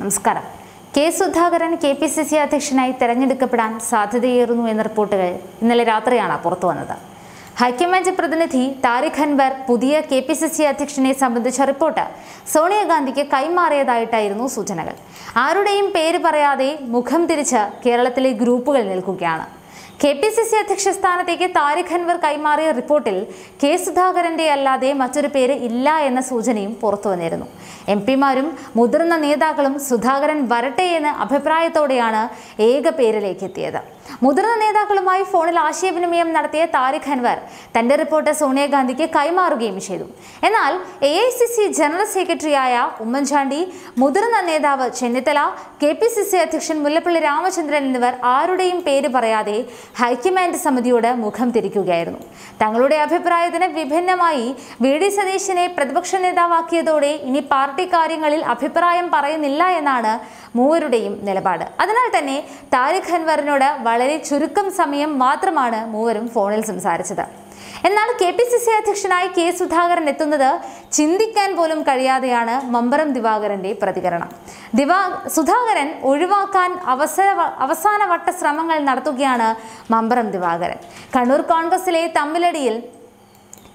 നമസ്കാരം. K Sudhakaran KPCC അധ്യക്ഷനായി തെരഞ്ഞെടുക്കപ്പെടാൻ സാധ്യതയേറുന്നു എന്ന റിപ്പോർട്ടുകൾ ഇന്നലെ രാത്രിയാണ് പുറത്തു വന്നത്. ഹൈക്കമാൻഡ് പ്രതിനിധി താരിഖ് അൻവർ പുതിയ KPCC അധ്യക്ഷനെ സംബന്ധിച്ച റിപ്പോർട്ട് സോണിയാഗാന്ധിക്ക് കൈമാറിയതായിട്ടായിരുന്നു സൂചനകൾ. ആരുടെയും പേര് പറയാതെ മുഖം തിരിച്ച് കേരളത്തിലെ ഗ്രൂപ്പുകൾ നിൽക്കുകയാണ്. KPCC അധ്യക്ഷ സ്ഥാനത്തേക്ക് താരിഖ് അൻവർ കൈമാറിയ റിപ്പോർട്ടിൽ കെ സുധാകരൻ്റെ അല്ലാതെ മറ്റൊരു പേര് ഇല്ല എന്ന സൂചനയും പുറത്തു വന്നിരുന്നു. MP മാരും മുതിർന്ന നേതാക്കളും സുധാകരൻ വരട്ടെ എന്ന അഭിപ്രായത്തോടെയാണ് ഏക പേരിലേക്ക് എത്തിയത്. മുതിർന്ന നേതാക്കളുമായി ഫോണിൽ ആശയവിനിമയം നടത്തിയ താരിഖ് അൻവർ തൻ്റെ റിപ്പോർട്ട് സോണിയാഗാന്ധിക്ക് കൈമാറുകയും ചെയ്തു. എന്നാൽ AICC ജനറൽ സെക്രട്ടറിയായ ഉമ്മൻചാണ്ടി, മുതിർന്ന നേതാവ് ചെന്നിത്തല, KPCC അധ്യക്ഷൻ മുല്ലപ്പള്ളി രാമചന്ദ്രൻ എന്നിവർ ആരുടെയും പേര് പറയാതെ ഹൈക്കമാൻഡ് സമിതിയോട് മുഖം തിരിക്കുകയായിരുന്നു. തങ്ങളുടെ അഭിപ്രായത്തിന് വിഭിന്നമായി VD സതീശനെ പ്രതിപക്ഷ നേതാവാക്കിയതോടെ ഇനി പാർട്ടി കാര്യങ്ങളിൽ അഭിപ്രായം പറയുന്നില്ല എന്നാണ് മൂവരുടെയും നിലപാട്. അതിനാൽ തന്നെ താരിഖ് അൻവറിനോട് വളരെ ചുരുക്കം സമയം മാത്രമാണ് മൂവരും ഫോണിൽ സംസാരിച്ചത്. എന്നാൽ KPCC അധ്യക്ഷനായി കെ സുധാകരൻ എത്തുന്നത് ചിന്തിക്കാൻ പോലും കഴിയാതെയാണ് മമ്പറം ദിവാകരന്റെ പ്രതികരണം. സുധാകരൻ ഒഴിവാക്കാൻ അവസാനവട്ട ശ്രമങ്ങൾ നടത്തുകയാണ് മമ്പറം ദിവാകരൻ. കണ്ണൂർ കോൺഗ്രസിലെ തമ്മിലടിയിൽ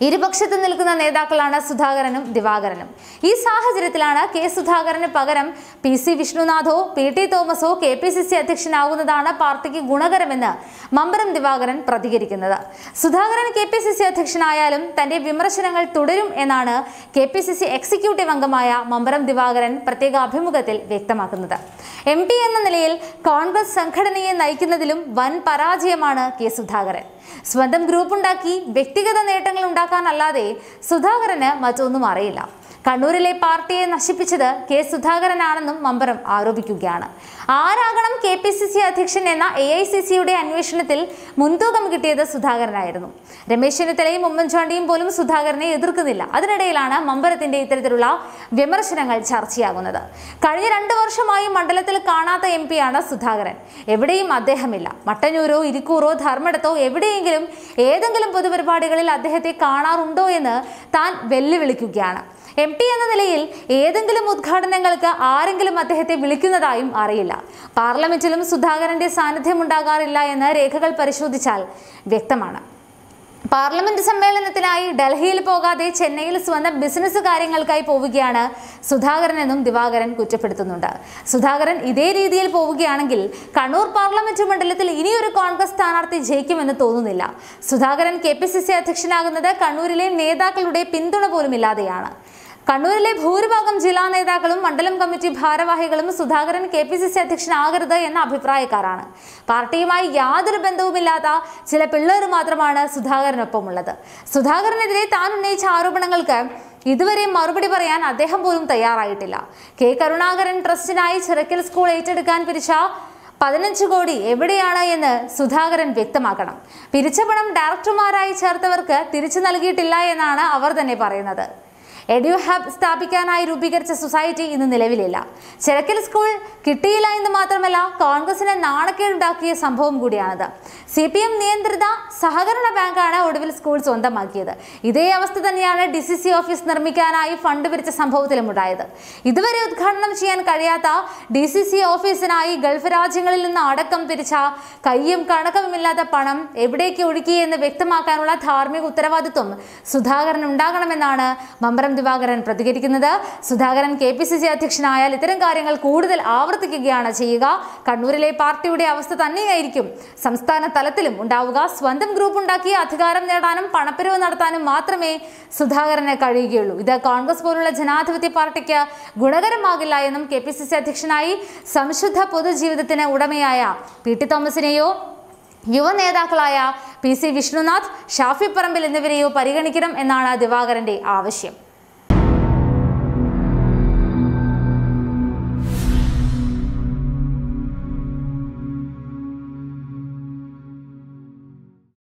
ഇരുപക്ഷത്ത് നിൽക്കുന്ന നേതാക്കളാണ് സുധാകരനും ദിവാകരനും. ഈ സാഹചര്യത്തിലാണ് കെ സുധാകരന് പകരം P. C. വിഷ്ണുനാഥോ P. T. തോമസോ KPCC അധ്യക്ഷനാകുന്നതാണ് പാർട്ടിക്ക് ഗുണകരമെന്ന് മമ്പറം ദിവാകരൻ പ്രതികരിക്കുന്നത്. സുധാകരൻ KPCC അധ്യക്ഷനായാലും തന്റെ വിമർശനങ്ങൾ തുടരും എന്നാണ് KPCC എക്സിക്യൂട്ടീവ് അംഗമായ മമ്പറം ദിവാകരൻ പ്രത്യേക അഭിമുഖത്തിൽ വ്യക്തമാക്കുന്നത്. MP എന്ന നിലയിൽ കോൺഗ്രസ് സംഘടനയെ നയിക്കുന്നതിലും വൻ പരാജയമാണ് കെ സുധാകരൻ. സ്വന്തം ഗ്രൂപ്പുണ്ടാക്കി വ്യക്തിഗത നേട്ടങ്ങൾ ഉണ്ടാക്കാനല്ലാതെ സുധാകരന് മറ്റൊന്നും അറിയില്ല. കണ്ണൂരിലെ പാർട്ടിയെ നശിപ്പിച്ചത് കെ സുധാകരനാണെന്നും മമ്പറം ആരോപിക്കുകയാണ്. ആരാകണം KPCC അധ്യക്ഷൻ എന്ന AICCയുടെ അന്വേഷണത്തിൽ മുൻതൂക്കം കിട്ടിയത് സുധാകരനായിരുന്നു. രമേശ് ചെന്നിത്തലയും ഉമ്മൻചാണ്ടിയും പോലും സുധാകരനെ എതിർക്കുന്നില്ല. അതിനിടയിലാണ് മമ്പറത്തിന്റെ ഇത്തരത്തിലുള്ള വിമർശനങ്ങൾ ചർച്ചയാകുന്നത്. കഴിഞ്ഞ 2 വർഷമായി മണ്ഡലത്തിൽ കാണാത്ത MP യാണ് സുധാകരൻ. എവിടെയും അദ്ദേഹമില്ല. മട്ടന്നൂരോ ഇരിക്കൂറോ ധർമ്മടത്തോ എവിടെയെങ്കിലും ഏതെങ്കിലും പൊതുപരിപാടികളിൽ അദ്ദേഹത്തെ കാണാറുണ്ടോ എന്ന് താൻ വെല്ലുവിളിക്കുകയാണ്. MP എന്ന നിലയിൽ ഏതെങ്കിലും ഉദ്ഘാടനങ്ങൾക്ക് ആരെങ്കിലും അദ്ദേഹത്തെ വിളിക്കുന്നതായും അറിയില്ല. പാർലമെന്റിലും സുധാകരന്റെ സാന്നിധ്യം ഉണ്ടാകാറില്ല എന്ന് രേഖകൾ പരിശോധിച്ചാൽ വ്യക്തമാണ്. പാർലമെന്റ് സമ്മേളനത്തിനായി ഡൽഹിയിൽ പോകാതെ ചെന്നൈയിൽ സ്വന്തം ബിസിനസ് കാര്യങ്ങൾക്കായി പോവുകയാണ് സുധാകരൻ എന്നും ദിവാകരൻ കുറ്റപ്പെടുത്തുന്നുണ്ട്. സുധാകരൻ ഇതേ രീതിയിൽ പോവുകയാണെങ്കിൽ കണ്ണൂർ പാർലമെന്റ് മണ്ഡലത്തിൽ ഇനിയൊരു കോൺഗ്രസ് സ്ഥാനാർത്ഥി ജയിക്കുമെന്ന് തോന്നുന്നില്ല. സുധാകരൻ KPCC അധ്യക്ഷനാകുന്നത് കണ്ണൂരിലെ നേതാക്കളുടെ പിന്തുണ പോലുമില്ലാതെയാണ്. കണ്ണൂരിലെ ഭൂരിഭാഗം ജില്ലാ നേതാക്കളും മണ്ഡലം കമ്മിറ്റി ഭാരവാഹികളും സുധാകരൻ KPCC അധ്യക്ഷനാകരുത് എന്ന അഭിപ്രായക്കാരാണ്. പാർട്ടിയുമായി യാതൊരു ബന്ധവുമില്ലാത്ത ചില പിള്ളേർ മാത്രമാണ് സുധാകരനൊപ്പമുള്ളത്. സുധാകരനെതിരെ താൻ ഉന്നയിച്ച ആരോപണങ്ങൾക്ക് ഇതുവരെ മറുപടി പറയാൻ അദ്ദേഹം പോലും തയ്യാറായിട്ടില്ല. K. കരുണാകരൻ ട്രസ്റ്റിനായി ചിറക്കൽ സ്കൂൾ ഏറ്റെടുക്കാൻ പിരിച്ച 15 കോടി എവിടെയാണ് എന്ന് സുധാകരൻ വ്യക്തമാക്കണം. പിരിച്ച പണം ഡയറക്ടർമാരായി ചേർത്തവർക്ക് തിരിച്ചു നൽകിയിട്ടില്ല എന്നാണ് അവർ തന്നെ പറയുന്നത്. എഡ്യൂഹാബ് സ്ഥാപിക്കാനായി രൂപീകരിച്ച സൊസൈറ്റി ഇന്ന് നിലവിലില്ല. ചിറക്കൽ സ്കൂൾ കിട്ടിയില്ല എന്ന് മാത്രമല്ല കോൺഗ്രസിനെ നാണക്കേടുണ്ടാക്കിയ സംഭവം കൂടിയാണത്. CPM നിയന്ത്രിത സഹകരണ ബാങ്കാണ് ഒടുവിൽ സ്കൂൾ സ്വന്തമാക്കിയത്. ഇതേ അവസ്ഥ തന്നെയാണ് DCC ഓഫീസ് നിർമ്മിക്കാനായി ഫണ്ട് പിരിച്ച സംഭവത്തിലും ഉണ്ടായത്. ഇതുവരെ ഉദ്ഘാടനം ചെയ്യാൻ കഴിയാത്ത DCC ഓഫീസിനായി ഗൾഫ് രാജ്യങ്ങളിൽ നിന്ന് അടക്കം പിരിച്ച കയ്യും കണക്കുമില്ലാത്ത പണം എവിടേക്ക് ഒഴുക്കി എന്ന് വ്യക്തമാക്കാനുള്ള ധാർമ്മിക ഉത്തരവാദിത്വം സുധാകരൻ ഉണ്ടാകണമെന്നാണ് മമ്പറം ദിവാകരൻ പ്രതികരിക്കുന്നത്. സുധാകരൻ KPCC അധ്യക്ഷനായാൽ ഇത്തരം കാര്യങ്ങൾ കൂടുതൽ ആവർത്തിക്കുകയാണ് ചെയ്യുക. കണ്ണൂരിലെ പാർട്ടിയുടെ അവസ്ഥ തന്നെയായിരിക്കും സംസ്ഥാന തലത്തിലും ഉണ്ടാവുക. സ്വന്തം ഗ്രൂപ്പ് ഉണ്ടാക്കി അധികാരം നേടാനും പണപ്പിരിവ് നടത്താനും മാത്രമേ സുധാകരന് കഴിയുകയുള്ളൂ. ഇത് കോൺഗ്രസ് പോലുള്ള ജനാധിപത്യ പാർട്ടിക്ക് ഗുണകരമാകില്ല എന്നും KPCC അധ്യക്ഷനായി സംശുദ്ധ പൊതുജീവിതത്തിന് ഉടമയായ P. T. തോമസിനെയോ യുവ നേതാക്കളായ P. C. വിഷ്ണുനാഥ്, ഷാഫി പറമ്പിൽ എന്നിവരെയോ പരിഗണിക്കണം എന്നാണ് ദിവാകരന്റെ ആവശ്യം.